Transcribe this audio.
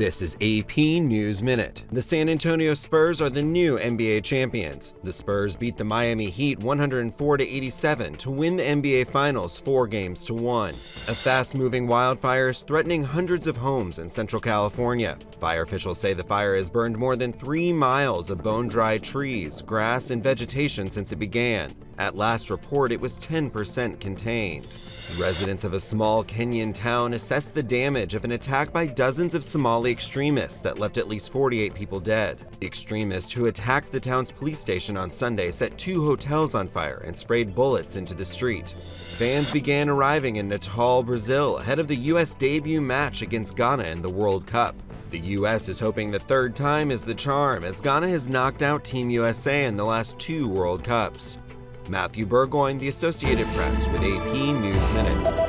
This is AP News Minute. The San Antonio Spurs are the new NBA champions. The Spurs beat the Miami Heat 104-87 to win the NBA Finals 4-1. A fast-moving wildfire is threatening hundreds of homes in Central California. Fire officials say the fire has burned more than 3 miles of bone-dry trees, grass, and vegetation since it began. At last report, it was 10% contained. Residents of a small Kenyan town assessed the damage of an attack by dozens of Somali extremists that left at least 48 people dead. The extremists who attacked the town's police station on Sunday set 2 hotels on fire and sprayed bullets into the street. Fans began arriving in Natal, Brazil, ahead of the U.S. debut match against Ghana in the World Cup. The U.S. is hoping the third time is the charm, as Ghana has knocked out Team USA in the last 2 World Cups. Matthew Burgoyne, the Associated Press, with AP News Minute.